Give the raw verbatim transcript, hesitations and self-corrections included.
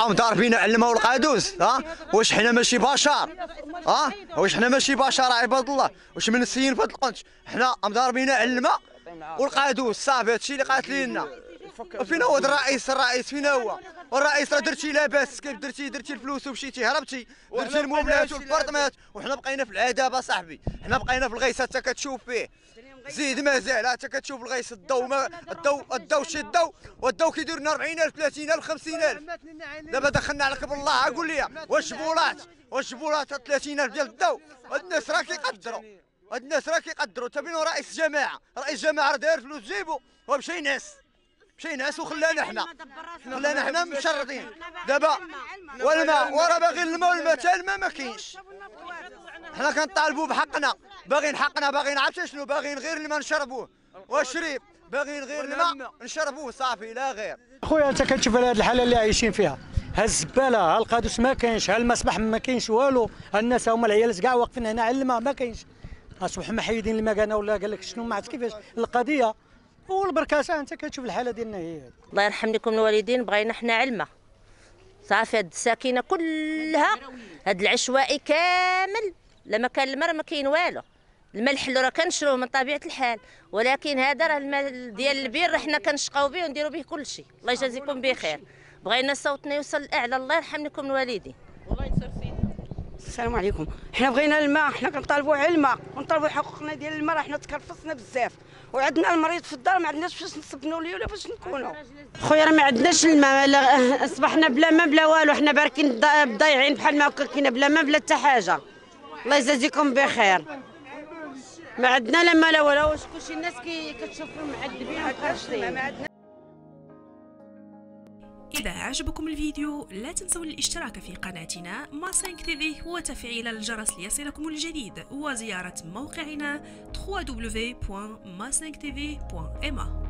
هم تعرفين علموا القادوس. ها واش حنا ماشي بشر؟ ها واش حنا ماشي بشر عباد الله؟ واش من السين فهاد القنش؟ حنا هم تعرفين علمه والقادوس صافي. هادشي اللي قاتلينا. فين هو الرئيس؟ الرئيس فين هو؟ والرئيس راه درتي لاباس، كيف درتي درتي الفلوس ومشيتي هربتي، درتي الموبلات والبرطمات، وحنا بقينا في العذاب اصاحبي، حنا بقينا في الغيص حتى كتشوف فيه. زيد مازال حتى كتشوف الغيص، الضو الضو الضو شي الضو، والضو كيدير لنا أربعين ألف ثلاثين ألف خمسين ألف. دابا دخلنا على كبر الله، قول لي واش الجبولات واش الجبولات ثلاثين ألف ديال الضو؟ هاد الناس راه كيقدروا، هاد الناس راه كيقدروا. تا بينو رئيس جماعه، رئيس جماعه راه داير فلوس جيبو ومشى ينعس، مشى ينعس وخلانا حنا، خلانا حنا مشردين دابا. والماء ورا باغي الماء والماء حتى الماء ما كاينش. حنا كنطالبوا بحقنا، باغيين حقنا، باغيين عرفتي شنو؟ باغيين غير الماء نشربوه وشريب، باغيين غير الماء نشربوه صافي لا غير. خويا انت كتشوف على هذه الحاله اللي عايشين فيها، ها الزباله، ها القادوس ما كاينش، ها المسبح ما كاينش والو، ها الناس هما العيالات كاع واقفين هنا على الماء ما كاينش. اصبحوا محيدين المكانه ولا قال لك شنو ما عرفت كيفاش القضيه والبركاسه. انت كتشوف الحاله ديالنا هي هذه. الله يرحم لكم الوالدين، بغينا حنا علمه صافي. هاد الساكنه كلها هاد العشوائي كامل، لما كان الماء ما كاين والو. الملح اللي راه كنشروه من طبيعه الحال، ولكن هذا راه الماء ديال البير راه حنا كنشقاو به ونديروا به كل شيء. الله يجازيكم بخير، بغينا صوتنا يوصل الاعلى. الله يرحم لكم الوالدين. السلام عليكم. حنا بغينا الماء، حنا كنطالبوا على الماء ونطالبوا حقوقنا ديال الماء. راه حنا تكرفصنا بزاف وعندنا المريض في الدار، ما عندناش فاش نصبنوا ليه ولا فاش نكونوا. خويا راه ما عندناش الماء، اصبحنا بلا ما بلا والو. حنا باركين ضايعين بحال ما هكا، كاينه بلا ما بلا حتى حاجه. الله يجازيكم بخير. ما عندنا لا ما لا ولا، واش كلشي الناس كتشوفهم معذبين ومقرشين. إذا أعجبكم الفيديو لا تنسوا الاشتراك في قناتنا ما فايف تي في وتفعيل الجرس ليصلكم الجديد، وزيارة موقعنا دبليو دبليو دبليو دوت ما فايف تي في دوت إم إيه.